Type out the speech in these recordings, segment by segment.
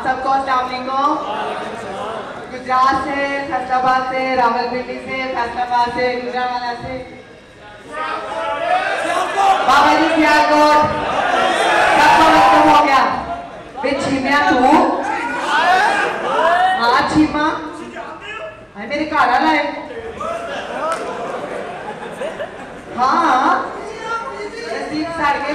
आप सबको अस्सलाम वालेकुम। गुजरात से, फैसलाबाद से, रावलपिंडी से, फैसलाबाद से, गुजरांवाला से, बाबा जी सियालकोट, सबको खत्म हो गया। मैं छीमिया तू हाँ छीमा मेरे घर आला है। हाँ नसीब सारे मेरे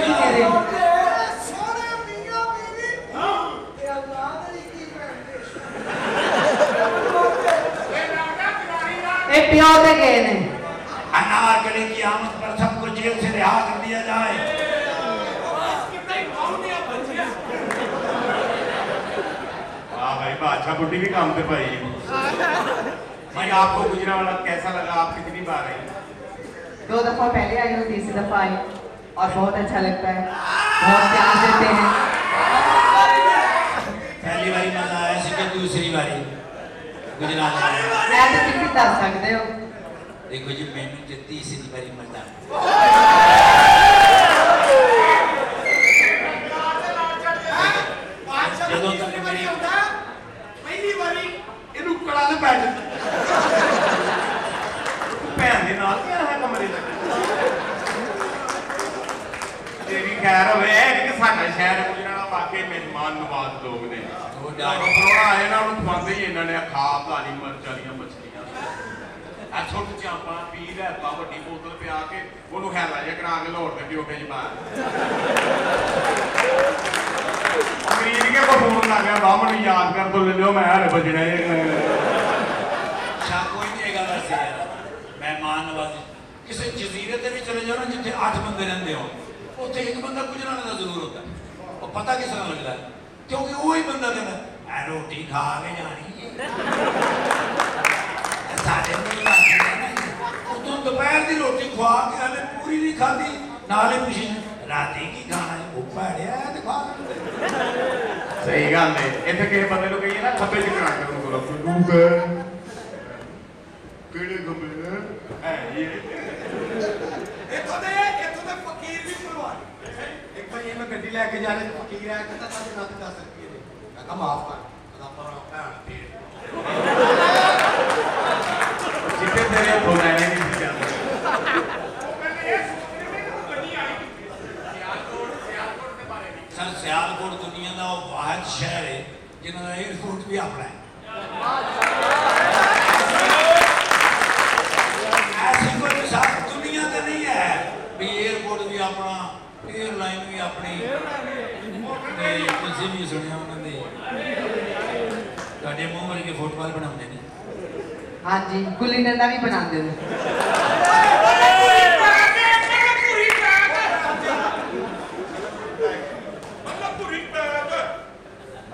प्यो पे गए ने। अनारकली की आमद पर सबको जेल से रिहा कर दिया जाए। वाह भाई बादशाह बुटी भी काम पे भाई। भाई आपको गुजरांवाला कैसा लगा? आप कितनी बार आए? 2 दफा पहले आई हूँ, 3री दफा आई और बहुत अच्छा लगता है, बहुत प्यार देते हैं। पहली बारी मजा आया कि 2री बारी सकते हो? देखो जी मैनू जो 3री बारी मजा भैन के नाल कमरे तक तेरी खैर होवे कि साडा शहर गुजरांवाला वाकई मेहमान नवाज लोग ने। किसी जजीरे ते भी चले जाओ ना जिथे 8 बंदे रहते हो, उत्थे एक बंदा गुजरांवाला का जरूर होता है। और पता किस तरह लगता है क्योंकि वो ही बंदा कहना रोटी खा के जानी तो दोपहर की रोटी खुआ के हमें पूरी नहीं खाधी नाले पिछले राती की खाना भुखा तो खा सही गल है। इतने किसी बंदे को कही ना खब्बे च करा के उनको रख केड़े खब्बे है ये इथों दे इथों दे फकीर भी परवाह ये मैं गड्डी लेके जा रहा था कि गिरा कहता था ना तो 10 रुपए दे मैं कहा माफ कर अदा पर पैर पे जितने तेरे बोलने नहीं दिया वो मैंने ये सोचने में तो गड्डी आई सियालकोट के बारे में सर सियालकोट दुनिया का वो वाहन शहर है जिन्होंने एयरपोर्ट भी अपना है। ऐसी कोई साथ दुनिया में नहीं है भी एयरपोर्ट भी अपना एयरलाइन भी अपनी किसी भी सुनिया उन्होंने मूँह वर्गे फुटबॉल बनाते हैं। हाँ जी गुल्ली डंडा भी बनाते हैं। मतलब पूरी पैग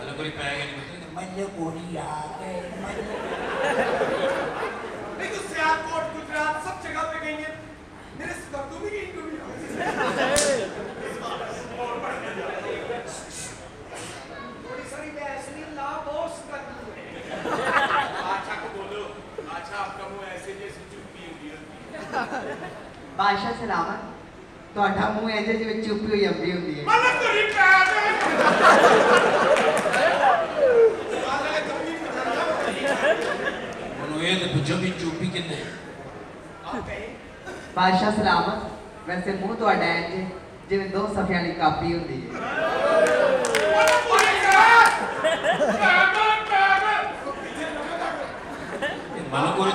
नहीं बोलते मल्ले कोड़ी याद है नहीं तो सियालकोट गुजरात सब जगह पे गई है। मेरे स्कर्टों भी गई कभी बादशाह सलामत ਤੁਹਾਡਾ ਮੂੰਹ ਐਸੇ ਜਿਵੇਂ ਚੁੱਪੀ ਹੋਈ ਅੰਬੀ ਹੁੰਦੀ ਹੈ। ਮਲਕ ਤੁਰੀ ਪੈਰ ਸਾਲੇ ਕੰਮੀ ਪਛਾਣਦਾ ਉਹਨੂੰ ਇਹ ਤੇ ਪੁੱਛੋ ਵੀ ਚੁੱਪੀ ਕਿੰਨੇ ਆਪੇ ਬਾਦਸ਼ਾਹ ਸਲਾਮਤ ਵੈਸੇ ਮੂੰਹ ਤੁਹਾਡਾ ਐ ਜਿਵੇਂ 2 ਸਫਿਆਂ ਦੀ ਕਾਪੀ ਹੁੰਦੀ ਹੈ। ਮਲਕ ਤੁਰੀ ਪੈਰ ਮਲਕ ਕੋਲ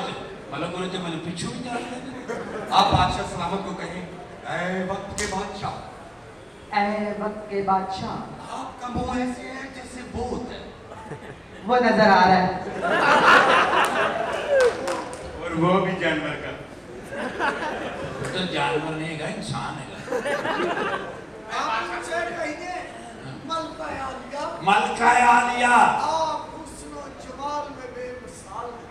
तो मैंने पीछू भी जान लिया। आप बादशाह सलामत को कहें ऐ वक्त के बादशाह, ऐ वक्त के बादशाह। आपका मुंह ऐसे है जैसे भूत है वो नजर आ रहा है और वो भी जानवर का तो जानवर नहीं है इंसान है। आप मुझे कहिए मलका आलिया, मलका आलिया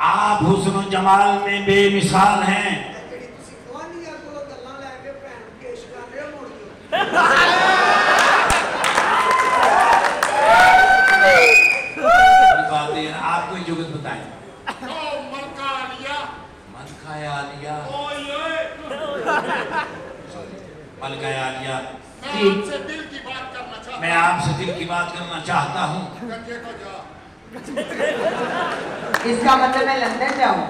आप हुस्न और जमाल में बेमिसाल हैं। आप कोई जुगत बताएं मलका आलिया जी। आपसे दिल की बात करना चाहता मैं आपसे दिल की बात करना चाहता हूँ। इसका मतलब मैं लंदन जाऊँ?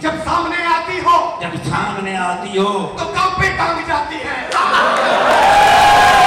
जब सामने आती हो तो कांपे टांग जाती है।